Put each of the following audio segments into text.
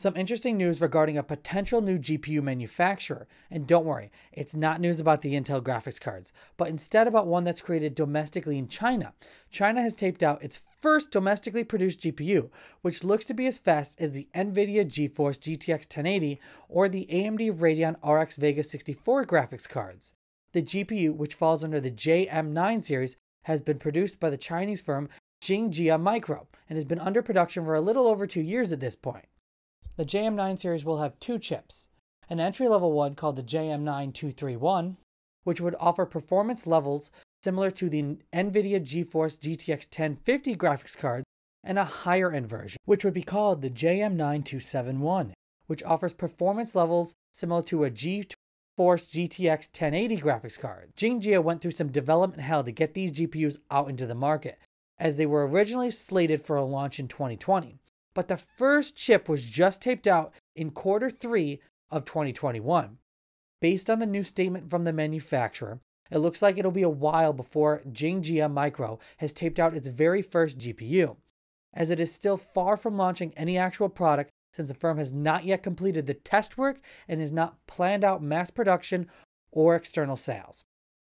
Some interesting news regarding a potential new GPU manufacturer, and don't worry, it's not news about the Intel graphics cards, but instead about one that's created domestically in China. China has taped out its first domestically produced GPU, which looks to be as fast as the NVIDIA GeForce GTX 1080 or the AMD Radeon RX Vega 64 graphics cards. The GPU, which falls under the JM9 series, has been produced by the Chinese firm Jingjia Micro and has been under production for a little over 2 years at this point. The JM9 series will have two chips, an entry-level one called the JM9231, which would offer performance levels similar to the NVIDIA GeForce GTX 1050 graphics cards, and a higher-end version, which would be called the JM9271, which offers performance levels similar to a GeForce GTX 1080 graphics card. Jingjia went through some development hell to get these GPUs out into the market, as they were originally slated for a launch in 2020. But the first chip was just taped out in Q3 of 2021. Based on the new statement from the manufacturer, it looks like it'll be a while before Jingjia Micro has taped out its very first GPU, as it is still far from launching any actual product since the firm has not yet completed the test work and has not planned out mass production or external sales.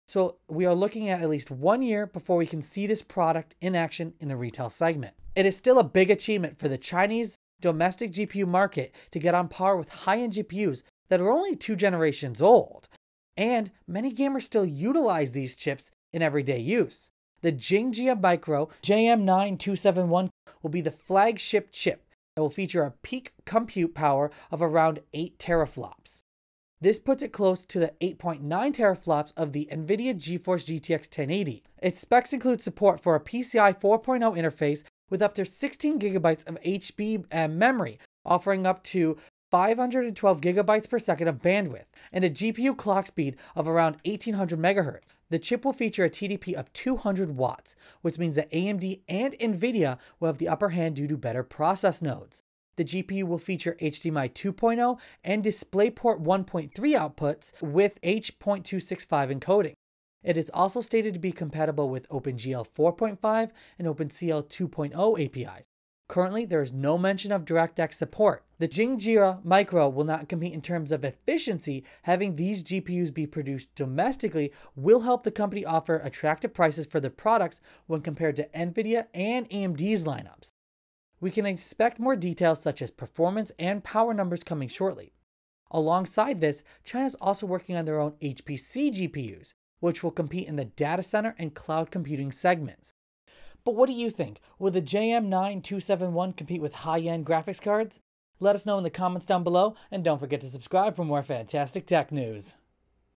So we are looking at least 1 year before we can see this product in action in the retail segment. It is still a big achievement for the Chinese domestic GPU market to get on par with high-end GPUs that are only 2 generations old, and many gamers still utilize these chips in everyday use. The Jingjia Micro JM9271 will be the flagship chip that will feature a peak compute power of around 8 teraflops. This puts it close to the 8.9 teraflops of the NVIDIA GeForce GTX 1080. Its specs include support for a PCIe 4.0 interface with up to 16 gigabytes of HBM memory, offering up to 512 gigabytes per second of bandwidth, and a GPU clock speed of around 1800 megahertz. The chip will feature a TDP of 200 watts, which means that AMD and NVIDIA will have the upper hand due to better process nodes. The GPU will feature HDMI 2.0 and DisplayPort 1.3 outputs with H.265 encoding. It is also stated to be compatible with OpenGL 4.5 and OpenCL 2.0 APIs. Currently, there is no mention of DirectX support. The Jingjia Micro will not compete in terms of efficiency. Having these GPUs be produced domestically will help the company offer attractive prices for their products when compared to NVIDIA and AMD's lineups. We can expect more details such as performance and power numbers coming shortly. Alongside this, China is also working on their own HPC GPUs, which will compete in the data center and cloud computing segments. But what do you think? Will the JM9271 compete with high-end graphics cards? Let us know in the comments down below, and don't forget to subscribe for more fantastic tech news.